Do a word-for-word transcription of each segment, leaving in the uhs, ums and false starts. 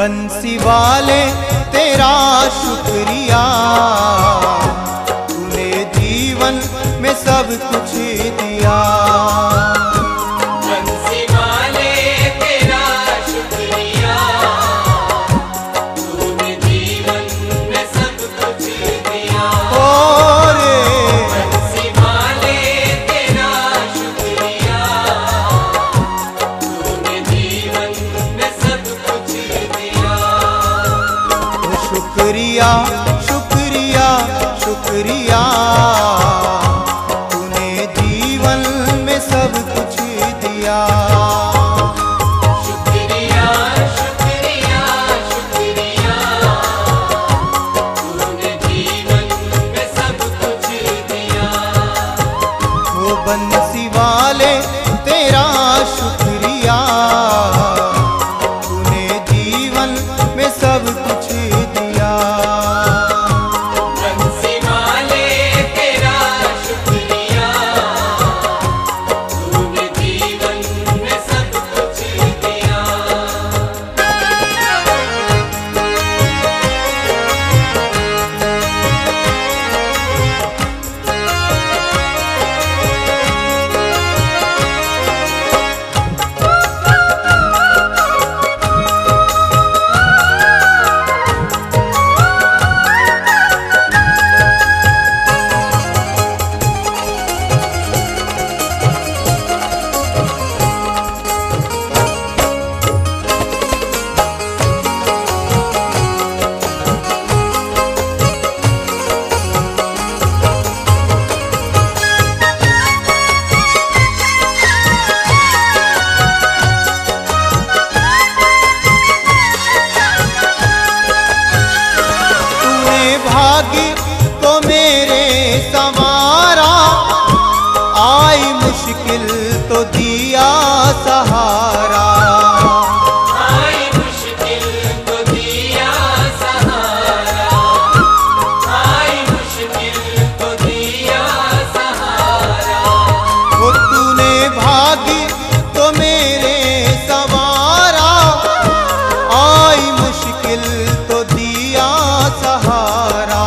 बंसी वाले तेरा शुक्रिया, तूने जीवन में सब कुछ दिया। शुक्रिया शुक्रिया तूने जीवन में सब कुछ दिया। शुक्रिया शुक्रिया शुक्रिया तूने जीवन में सब कुछ दिया। वो बंसी वाले तेरा शुक्रिया, तूने जीवन में सब कुछ दिया। मुश्किल तो दिया सहारा, आई मुश्किल तो दिया सहारा, आई मुश्किल तो दिया सहारा। वो तूने भाग्य तो मेरे सवारा, आई मुश्किल तो दिया सहारा।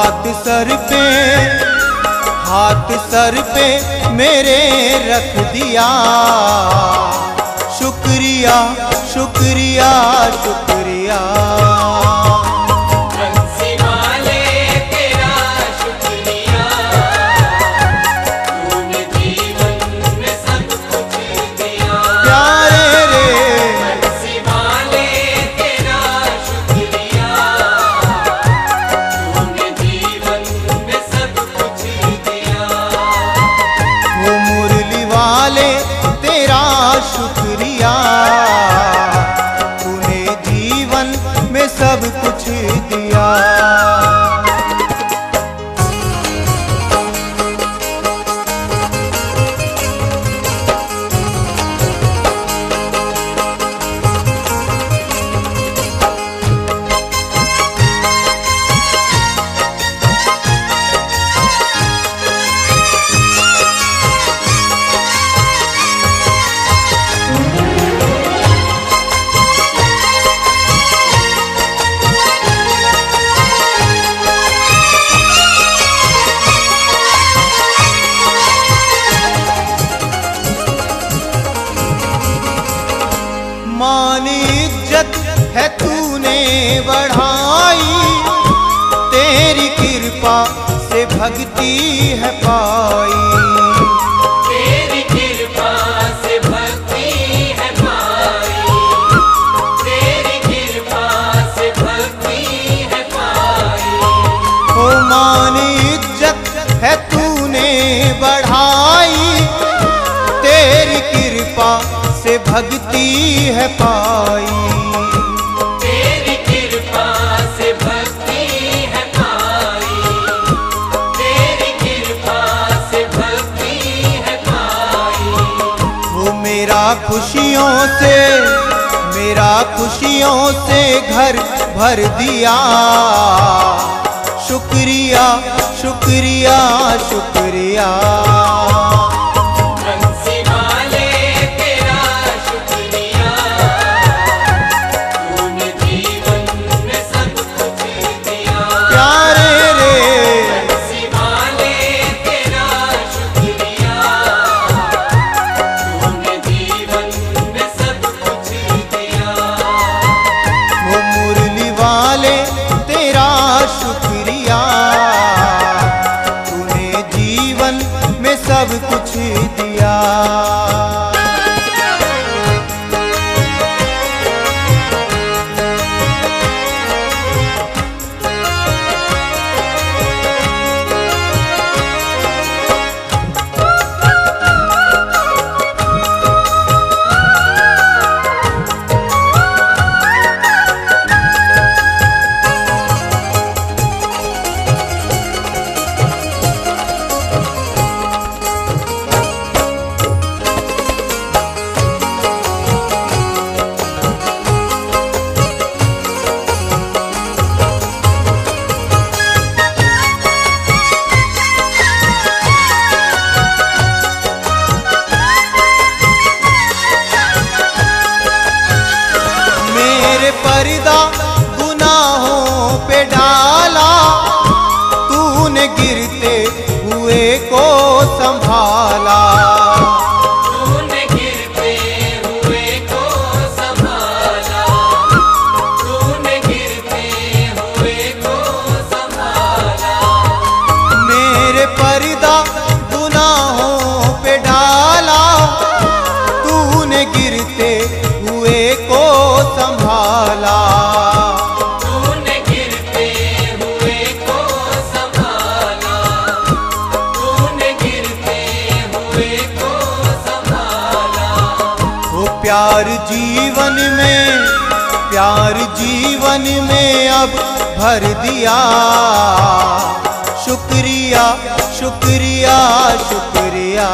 हाथ सर पे हाथ सर पे मेरे रख दिया, शुक्रिया शुक्रिया शुक्रिया। शुक्रिया तूने जीवन में सब कुछ दिया। है तूने बढ़ाई, तेरी कृपा से भक्ति है पाई, तेरी कृपा से भक्ति है पाई, तेरी कृपा से भक्ति है पाई। ओ मान इज्जत है तूने बढ़ाई, तेरी कृपा से भक्ति है पाई। मेरा खुशियों से मेरा खुशियों से घर भर दिया, शुक्रिया शुक्रिया शुक्रिया सब कुछ दिया। पर्दा गुनाहों पे डाला तूने, गिरते हुए को संभाला तूने, गिरते हुए को संभाला तूने, गिरते हुए को संभाला। मेरे पर्दा गुनाहों पे डाला तूने, गिरते हुए को संभाला तूने, गिरते हुए को संभाला तूने, गिरते हुए को संभाला। वो प्यार जीवन में, प्यार जीवन में अब भर दिया। शुक्रिया शुक्रिया शुक्रिया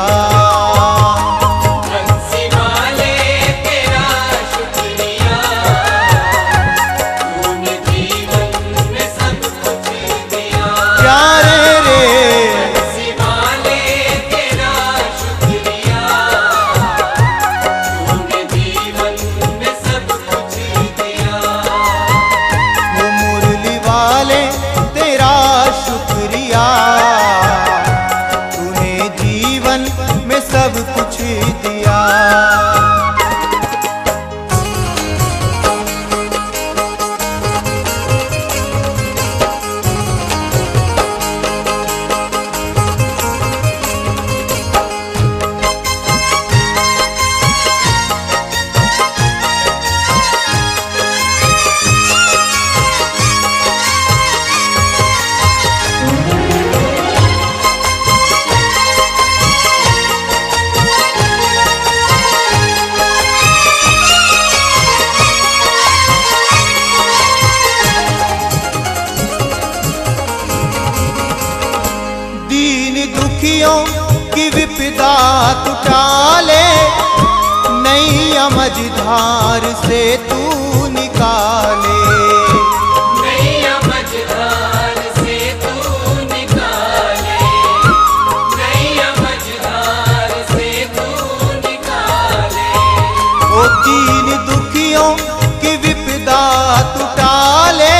की विपदा तू टाले, नई अमझधार से तू निकाले, नई अमझधार से तू निकाले, नई अमझधार से तू निकाले। वो तीन दुखियों की विपदा तू टाले,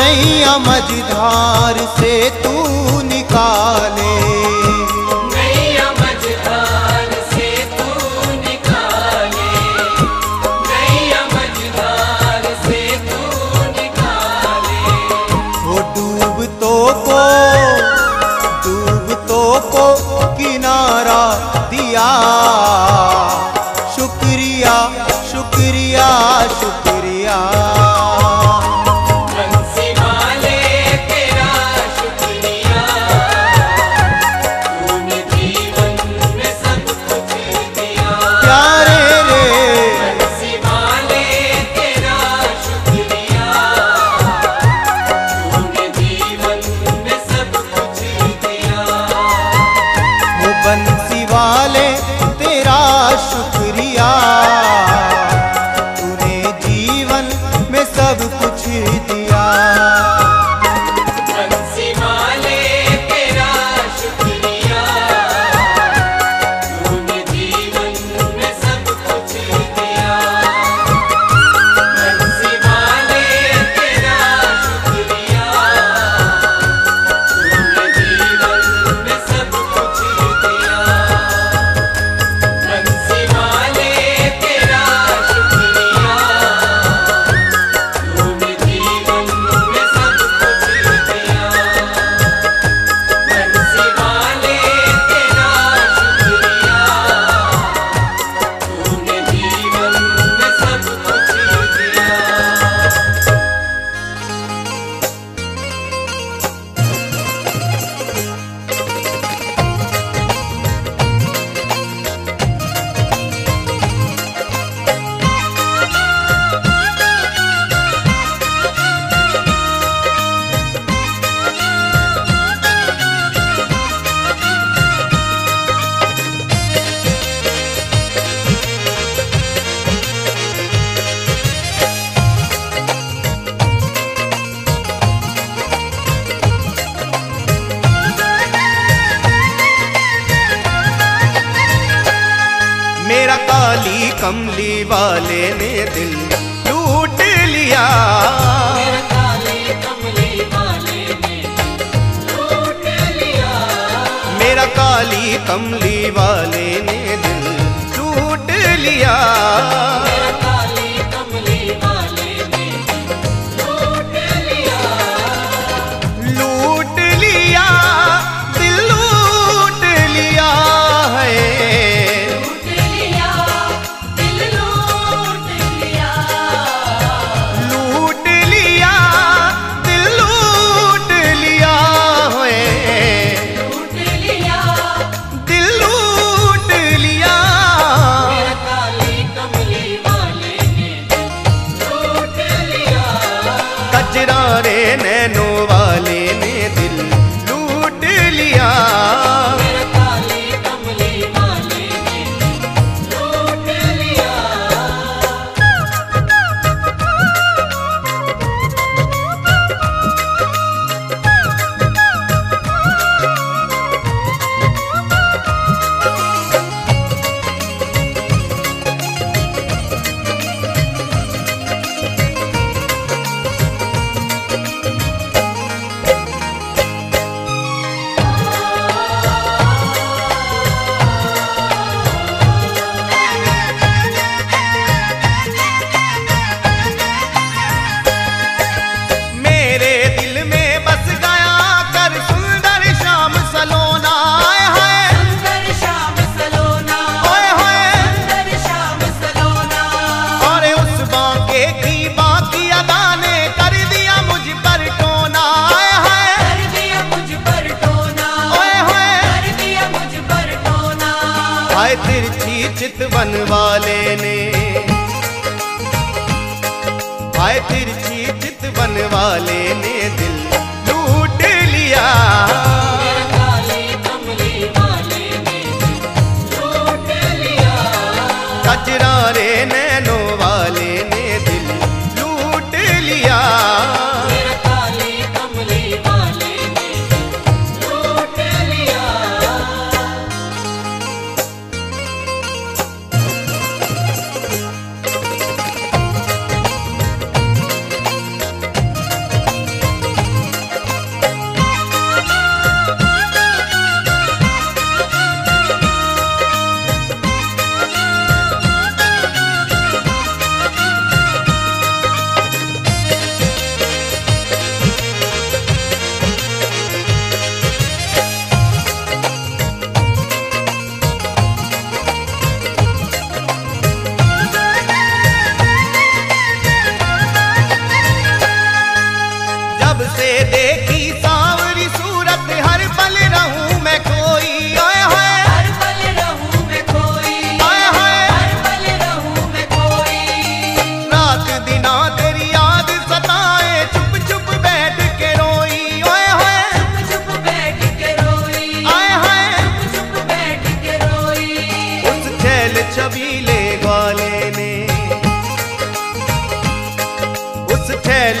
नई अमझधार से तू निकाले, शुक्रिया शुक्रिया बंसी वाले तेरा शुक्रिया, तूने जीवन में सब कुछ दिया। प्यारे रे बंसी वाले तेरा शुक्रिया, तूने जीवन में सब कुछ दिया। वो बंसी वाले तेरा शुक्रिया, तूने जीवन कमली वाले ने दिल लूट लिया, मेरा काली कमली वाले ने दिल लूट लिया, मेरा काली कमली वाले ने दिल लूट लिया। चितवन वाले ने आए तिरछी चितवन वाले ने दिल लूट लिया, मेरा काली कमली वाले ने लूट लिया, कजरारे नैनो वाले ने दिल लूट लिया। देखी सांवरी सूरत हर पल रहूं मैं खोई, आए हाय हर पल रहूं मैं खोई, आए हाय हर पल रहूं मैं खोई। रात दिना तेरी याद सताए चुप चुप बैठ के रोई, आए हाय चुप चुप बैठ के रोई, आए हाय चुप चुप बैठ के रोई। उस छैल छबीले वाले ने उस छैल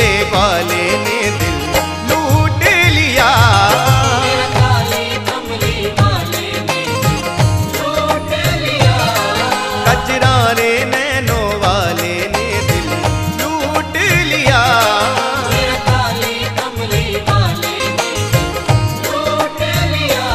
वाले ने दिल लूट लिया, मेरा काली कमली वाले ने लूट लिया, कजरारे नैनो वाले ने दिल लूट लिया, मेरा काली कमली वाले ने लूट लिया।